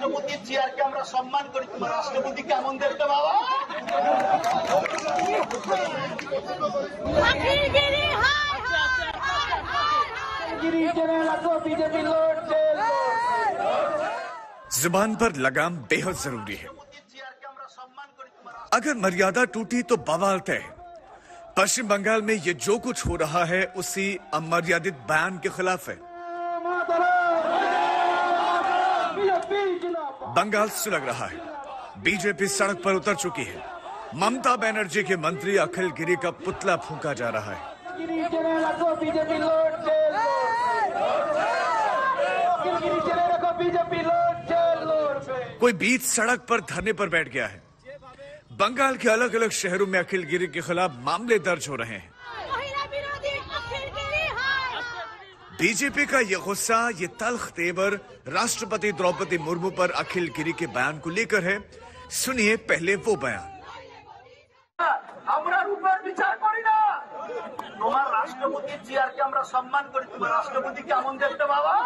राष्ट्रपति जियार के सम्मान करी तुम्हार राष्ट्रपति केमन देखते बाबा बीजेपी जुबान पर लगाम बेहद जरूरी है। अगर मर्यादा टूटी तो बवाल तय है। पश्चिम बंगाल में ये जो कुछ हो रहा है उसी अमर्यादित बयान के खिलाफ है। बंगाल सुलग रहा है, बीजेपी सड़क पर उतर चुकी है, ममता बनर्जी के मंत्री अखिल गिरी का पुतला फूंका जा रहा है। कोई बीच सड़क पर धरने पर बैठ गया है। बंगाल के अलग अलग शहरों में अखिल गिरी के खिलाफ मामले दर्ज हो रहे हैं। बीजेपी का ये गुस्सा, ये तल्ख तेवर राष्ट्रपति द्रौपदी मुर्मू पर अखिल गिरी के बयान को लेकर है। सुनिए पहले वो बयान। राष्ट्रपति जियार के सम्मान करी तुम्हार राष्ट्रपति केमन देखते बाबा।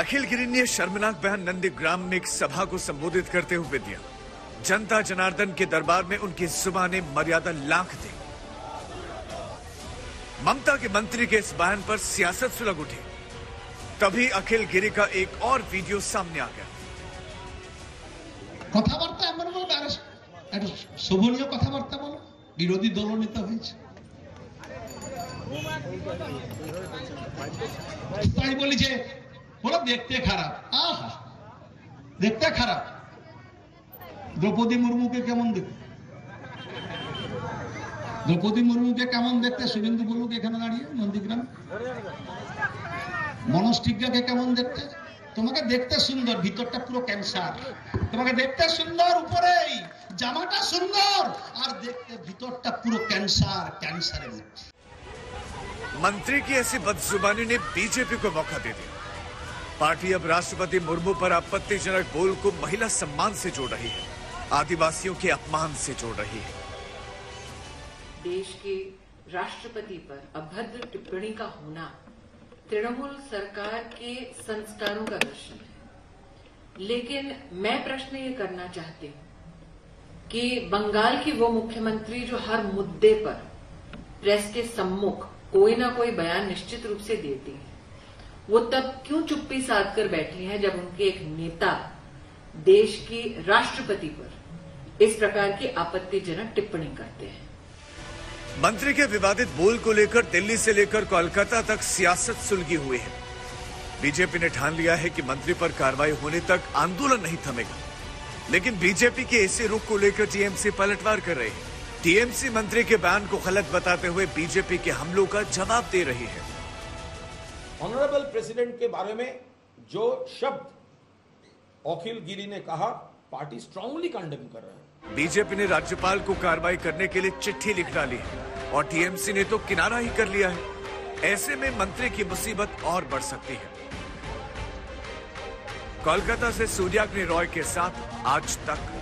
अखिल गिरी ने शर्मनाक बयान नंदी ग्राम में एक सभा को संबोधित करते हुए दिया। जनता जनार्दन के दरबार में उनकी जुबाने मर्यादा लांघ दी। ममता के मंत्री के इस बयान पर सियासत सुलग उठी। तभी अखिल गिरी का एक और वीडियो सामने आ गया। কথাবার্তা এমন বল আর একটু শোভনীয় কথাবার্তা বলো, বিরোধী দলনেতা তো হয়েছে। তাই বলি যে बोला देखते खराब, आहा देखते खराब। द्रौपदी मुर्मू के केमन देखते, द्रौपदी मुर्मू के केमन देखते शुभेंदु मुर्मू के खाना दाड़िए नंदीग्राम मनोज टिग्गा के केमन देखते। तुम्हें देखते सुंदर, भीतरटा पुरो कैंसार। तुम्हें देखते सुंदर, ऊपर जामाटा सुंदर और देखते भीतरटा पुरो कैंसार, कैंसारे मत। मंत्री की ऐसी बदजुबानी ने बीजेपी को मौका दे दिया। पार्टी अब राष्ट्रपति मुर्मू पर आपत्तिजनक बोल को महिला सम्मान से जोड़ रही है, आदिवासियों के अपमान से जोड़ रही है। देश के राष्ट्रपति पर अभद्र टिप्पणी का होना तृणमूल सरकार के संस्कारों का प्रश्न है। लेकिन मैं प्रश्न ये करना चाहती हूँ कि बंगाल की वो मुख्यमंत्री जो हर मुद्दे पर प्रेस के सम्मुख कोई ना कोई बयान निश्चित रूप से देती है, वो तब क्यों चुप्पी साध कर बैठी हैं जब उनके एक नेता देश के राष्ट्रपति पर इस प्रकार की आपत्तिजनक टिप्पणी करते हैं। मंत्री के विवादित बोल को लेकर दिल्ली से लेकर कोलकाता तक सियासत सुलगी हुई है। बीजेपी ने ठान लिया है कि मंत्री पर कार्रवाई होने तक आंदोलन नहीं थमेगा। लेकिन बीजेपी के ऐसे रुख को लेकर टीएमसी पलटवार कर रही है। टीएमसी मंत्री के बयान को गलत बताते हुए बीजेपी के हमलों का जवाब दे रही है। ऑनरेबल प्रेसिडेंट के बारे में जो शब्द अखिल गिरी ने कहा, पार्टी स्ट्रांगली कंडेम कर रहा है। बीजेपी ने राज्यपाल को कार्रवाई करने के लिए चिट्ठी लिख डाली है और टीएमसी ने तो किनारा ही कर लिया है। ऐसे में मंत्री की मुसीबत और बढ़ सकती है। कोलकाता से सूर्याग्नि रॉय के साथ आज तक।